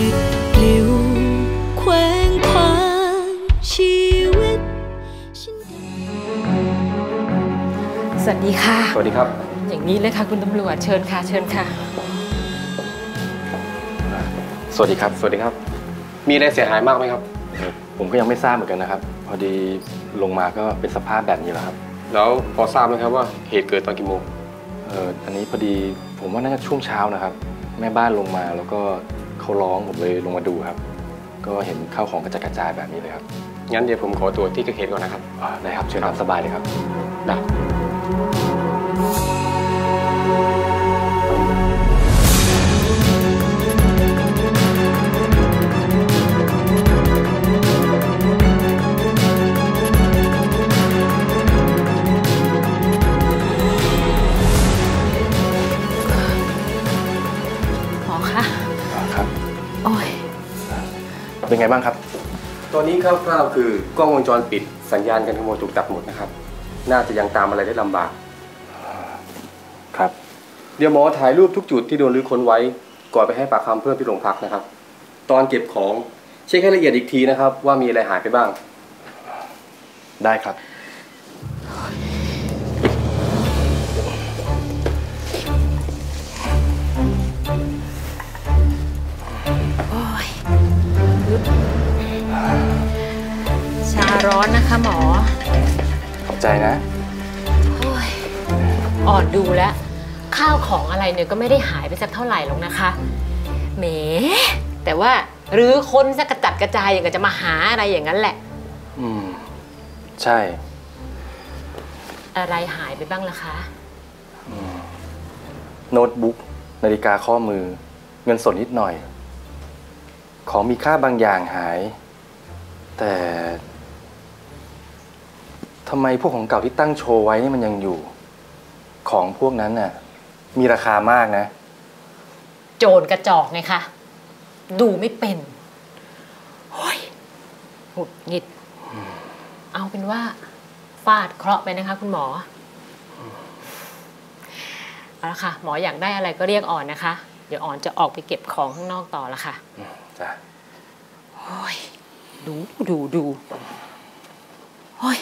ลิบปลิวแขวงคว้างชีวิตสวัสดีค่ะสวัสดีครับอย่างนี้เลยค่ะคุณตำรวจเชิญค่ะเชิญค่ะสวัสดีครับสวัสดีครับมีอะไรเสียหายมากไหมครับผมก็ยังไม่ทราบเหมือนกันนะครับพอดีลงมาก็เป็นสภาพแบบนี้แหละครับแล้วพอทราบไหมครับว่าเหตุเกิดตอนกี่โมงอันนี้พอดีผมว่าน่าจะช่วงเช้านะครับแม่บ้านลงมาแล้วก็เขาร้องผมเลยลงมาดูครับก็เห็นข้าวของกระจัดกระจายแบบนี้เลยครับงั้นเดี๋ยวผมขอตัวที่เกิดเหตุก่อนนะครับได้ครับเชิญครับสบายเลยครับได้เป็นไงบ้างครับตอนนี้คร่าวๆคือกล้องวงจรปิดสัญญาณการขโมยถูกตัดหมดนะครับน่าจะยังตามอะไรได้ลำบากครับเดี๋ยวหมอถ่ายรูปทุกจุดที่โดนรื้อค้นไว้ก่อนไปให้ปากคำเพิ่มที่โรงพักนะครับตอนเก็บของเช็คให้ละเอียดอีกทีนะครับว่ามีอะไรหายไปบ้างได้ครับชาร้อนนะคะหมอขอบใจนะอดดูแล้วข้าวของอะไรเนี่ยก็ไม่ได้หายไปสักเท่าไหร่หรอกนะคะแหมแต่ว่ารื้อค้นซะกระจัดกระจายอย่างกับจะมาหาอะไรอย่างนั้นแหละใช่อะไรหายไปบ้างล่ะคะโน้ตบุ๊กนาฬิกาข้อมือเงินสดนิดหน่อยของมีค่าบางอย่างหายแต่ทำไมพวกของเก่าที่ตั้งโชว์ไว้นี่มันยังอยู่ของพวกนั้นน่ะมีราคามากนะโจรกระจอกไงคะดูไม่เป็นโอ้ยหงุดหงิดเอาเป็นว่าฟาดเคราะห์ไปนะคะคุณหมอเอาละค่ะหมออยากได้อะไรก็เรียกอ่อนนะคะเดี๋ยวอ่อนจะออกไปเก็บของข้างนอกต่อละค่ะจ้ะโอ้ยดูโอ้ย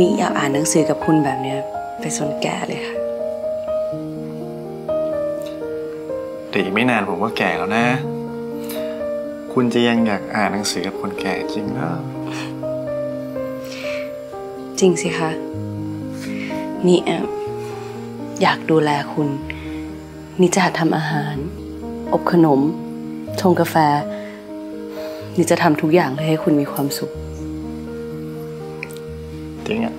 นี่อยากอ่านหนังสือกับคุณแบบเนี้ยไปจนแก่เลยค่ะแต่อีกไม่นานผมก็แก่แล้วนะคุณจะยังอยากอ่านหนังสือกับคนแก่จริงเหรอจริงสิคะนี่อยากดูแลคุณนี่จะทำอาหารอบขนมชงกาแฟนี่จะทำทุกอย่างเลยให้คุณมีความสุขจริงอ่ะ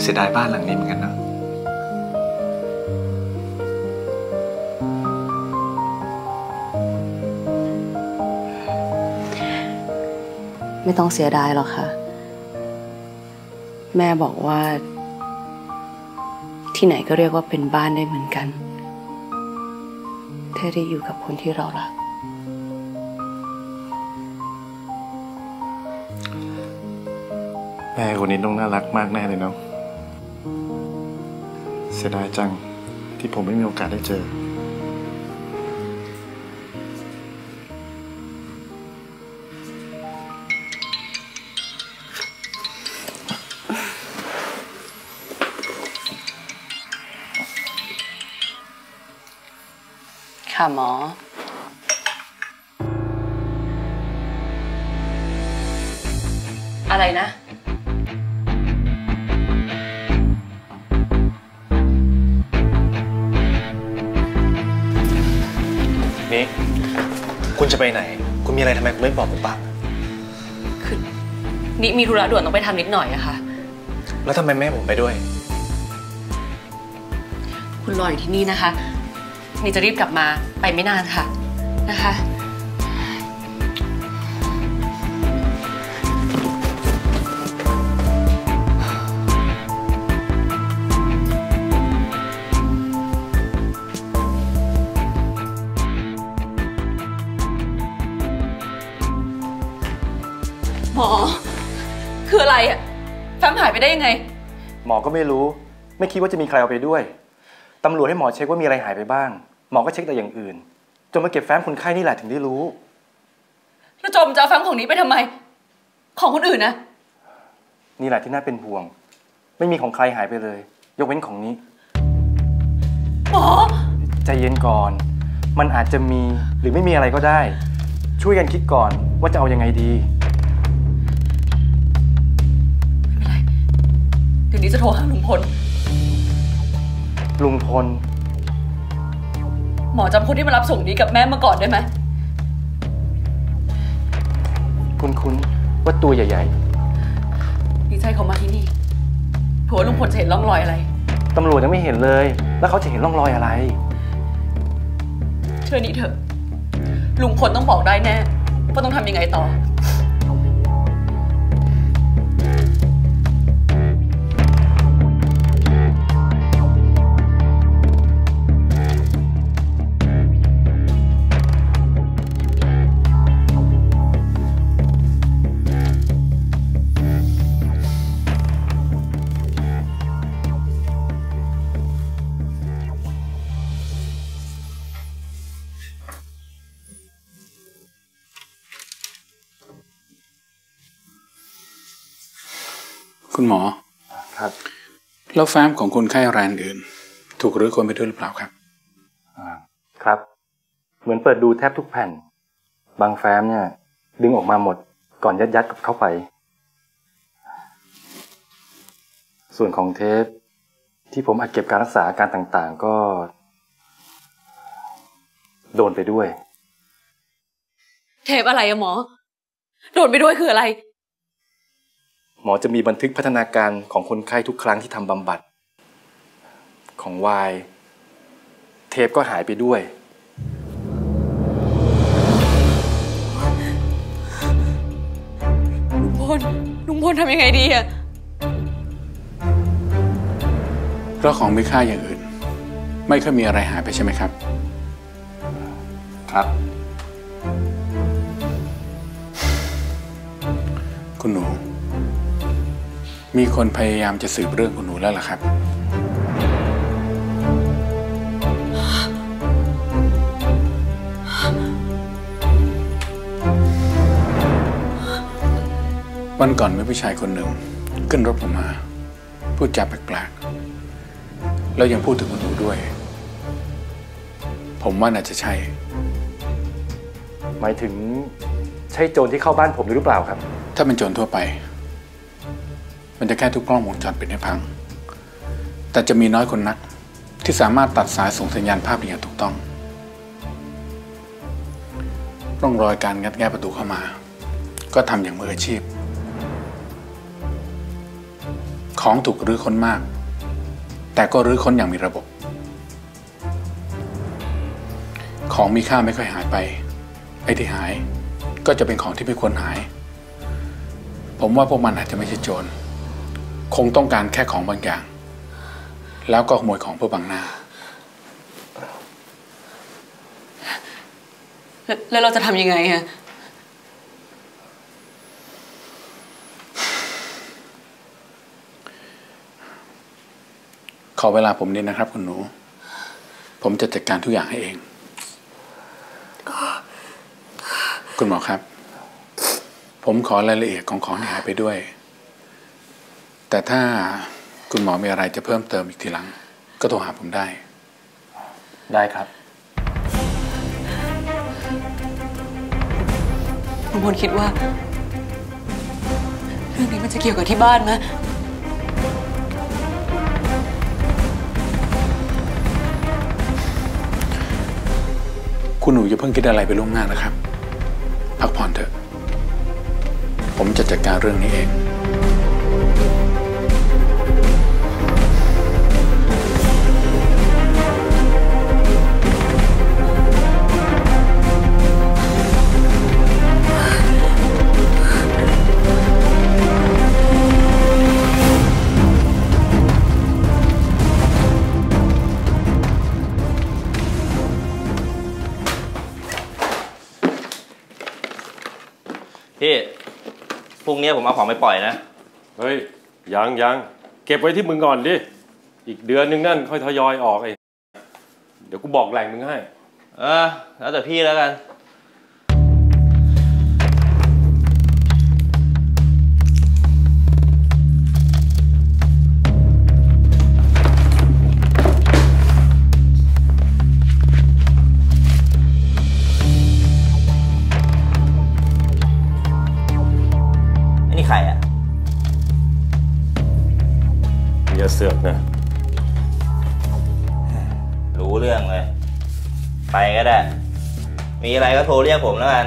เสียดายบ้านหลังนี้เหมือนกันนะไม่ต้องเสียดายหรอกค่ะแม่บอกว่าที่ไหนก็เรียกว่าเป็นบ้านได้เหมือนกันแค่ได้อยู่กับคนที่เรารักแม่คนนี้ต้องน่ารักมากแน่เลยเนาะเสียดายจังที่ผมไม่มีโอกาสได้เจอ ค่ะหมออะไรนะนี่คุณจะไปไหนคุณมีอะไรทำไมคุณไม่บอกผมบ้างคือนี่มีธุระด่วนต้องไปทำนิดหน่อยอะค่ะแล้วทำไมแม่ผมไปด้วยคุณรออยู่ที่นี่นะคะนี่จะรีบกลับมาไปไม่นานค่ะนะคะหมอคืออะไรอะแฟ้มหายไปได้ยังไงหมอก็ไม่รู้ไม่คิดว่าจะมีใครเอาไปด้วยตำรวจให้หมอเช็คว่ามีอะไรหายไปบ้างหมอก็เช็คแต่อย่างอื่นจนมาเก็บแฟ้มคนไข้นี่แหละถึงได้รู้แล้วจมจะเอาแฟ้มของนี้ไปทำไมของคนอื่นนะนี่แหละที่น่าเป็นห่วงไม่มีของใครหายไปเลยยกเว้นของนี้หมอใจเย็นก่อนมันอาจจะมีหรือไม่มีอะไรก็ได้ช่วยกันคิดก่อนว่าจะเอายังไงดีเดี๋ยวนี้จะโทรหาลุงพลหมอจำคนที่มารับส่งนี้กับแม่มาก่อนได้ไหมคุ้นว่าตัวใหญ่ๆดีใจเขามาที่นี่ผัวลุงพลจะเห็นร่องรอยอะไรตำรวจยังไม่เห็นเลยแล้วเขาจะเห็นร่องรอยอะไรเชื่อนี้เถอะลุงพลต้องบอกได้แน่ว่าต้องทำยังไงต่อคุณหมอครับแล้วแฟ้มของคนไข้รายอื่นถูกรื้อค้นไปด้วยหรือเปล่าครับครับเหมือนเปิดดูแทบทุกแผ่นบางแฟ้มเนี่ยดึงออกมาหมดก่อนยัดกับเข้าไปส่วนของเทปที่ผมอัดเก็บการรักษาอาการต่างๆก็โดนไปด้วยเทปอะไรอะหมอโดนไปด้วยคืออะไรหมอจะมีบันทึกพัฒนาการของคนไข้ทุกครั้งที่ทำบำบัดของวายเทปก็หายไปด้วยลุงพลทำยังไงดีอะเพราะของมีค่าอย่างอื่นไม่ค่อยมีอะไรหายไปใช่ไหมครับครับคุณหนูมีคนพยายามจะสืบเรื่องคุณหนูแล้วล่ะครับวันก่อนมีผู้ชายคนหนึ่งขึ้นรถผมมาพูดจาแปลกๆแล้วยังพูดถึงคุณหนูด้วยผมว่าน่าจะใช่หมายถึงใช่โจรที่เข้าบ้านผมหรือเปล่าครับถ้าเป็นโจรทั่วไปมันจะแค่ทุกกล้องวงจรปิดให้พังแต่จะมีน้อยคนนักที่สามารถตัดสายส่งสัญญาณภาพได้อย่างถูกต้องร่องรอยการงัดแงะประตูเข้ามาก็ทำอย่างมืออาชีพของถูกรื้อค้นมากแต่ก็รื้อค้นอย่างมีระบบของมีค่าไม่ค่อยหายไปไอ้ที่หายก็จะเป็นของที่ไม่ควรหายผมว่าพวกมันอาจจะไม่ใช่โจรคงต้องการแค่ของบางอย่างแล้วก็ขโมยของเพื่อบังหน้าแล้วเราจะทำยังไงฮะขอเวลาผมนิดนะครับคุณหนูผมจะจัดการทุกอย่างให้เองคุณหมอครับผมขอรายละเอียดของหายไปด้วยแต่ถ้าคุณหมอมีอะไรจะเพิ่มเติมอีกทีหลังก็โทรหาผมได้ครับ ลุงพลคิดว่าเรื่องนี้มันจะเกี่ยวกับที่บ้านไหมคุณหนูอย่าเพิ่งคิดอะไรไปล่วงหน้านะครับพักผ่อนเถอะผมจะจัดการเรื่องนี้เองพี่พรุ่งนี้ผมเอาของไปปล่อยนะเฮ้ยยังเก็บไว้ที่มึงก่อนดิอีกเดือนนึงนั่นค่อยทยอยออกไอ้เดี๋ยวกูบอกแหล่งมึงให้แล้วแต่พี่แล้วกันเสือกนะรู้เรื่องเลยไปก็ได้มีอะไรก็โทรเรียกผมแล้วกัน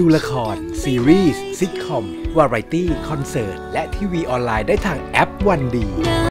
ดูละครซีรีส์ซิทคอมวาไรตี้คอนเสิร์ตและทีวีออนไลน์ได้ทางแอปวันดี